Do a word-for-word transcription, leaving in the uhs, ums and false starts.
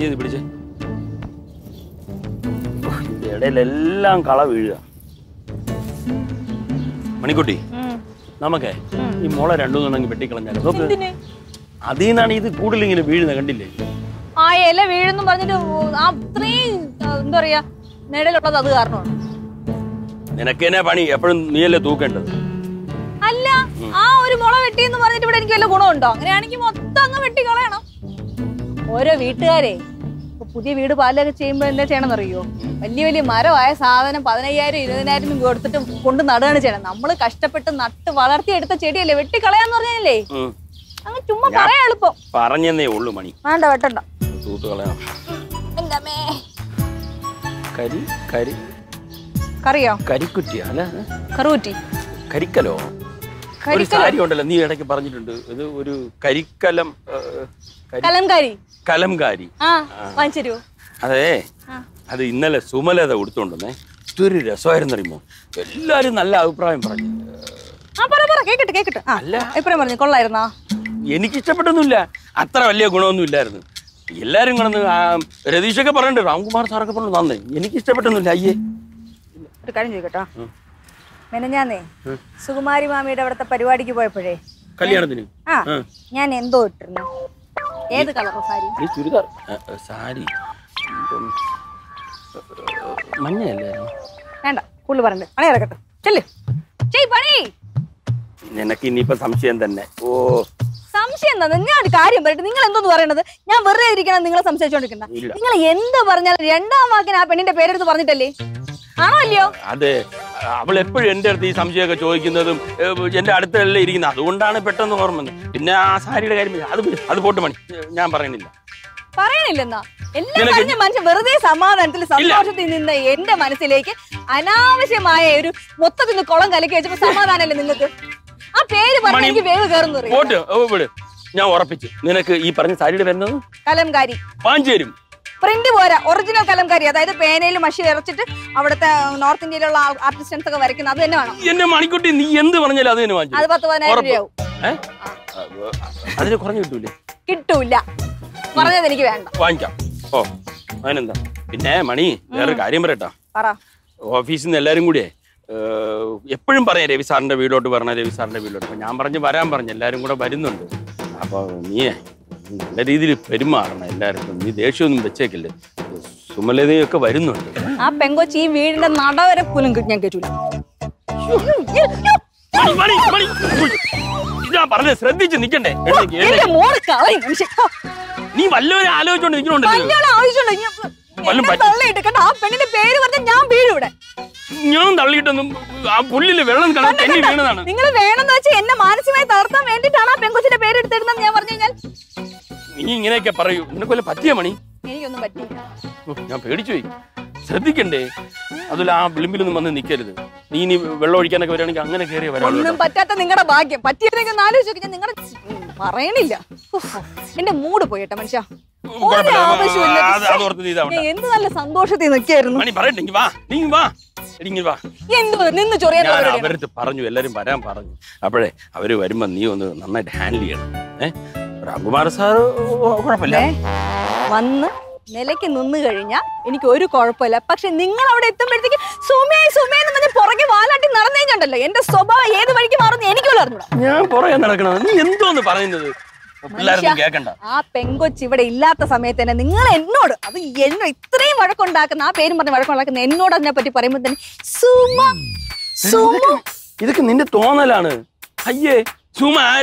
You can see I will tell you about it. I will tell you about it. I will tell you about it. I will tell you about it. I will tell you about it. I will tell you Curriculum. What is it? What is it? Curriculum. Kalamgari. Kalamgari. Ah, what is it? That's it. It's not a summary. It's not a story. It's not a story. It's not a story. It's not a story. It's not a story. It's not a story. It's not a story. It's not I am going to go to the party. I am going to go I am going to go to the party. I am going to go to the I will enter the Samjaka Joy in the gender lady in the Wundana Petan Norman. In a side, I'll put money. Namparanilla. Paranilla. In the month of birthday, summer until some in the end of Manasilake. I now wish my what's in the column delicate of summer and in the good. I paid for money. Water over it. Now, or a picture. Ninaka e parancided vendor? Kalamgari. Panjim. Print the original Kalamgari, either Penel, Mashi, or the North Indian artists and American. You know, Monicutti, the end of one another. That's what I do. Eh? I don't know what you do. Kid Tula. Panja. Oh, I know. In their money, they're a Garimretta. Office in the Laringude. A prim parade is under widow to Varna, is under widow. Ambarja Barambar and Laringo Badinunda. About me. Let it be Pedimar and I learned the issue in the check. Sumale, I didn't know. A pengo cheap weed and another pulling good negative. Money, money, money. You are part of the religion. You can get more calling. You are not going to do it. You are not going to do it. You are not going to do it. You are not going to do it. You are not going to do it. You You can't get a little money. You can't get a little bit of money. You can't get a little bit of money. You can't get a little bit of money. You can't get a little bit of money. You can I don't know. I Ah, Pengo Chiva Ilata Samet and England. No, I think Yen with three water conduct and I paid my work like an end note on the petty perimeter. Suma Suma, you can end the tonal honor. Aye, Suma.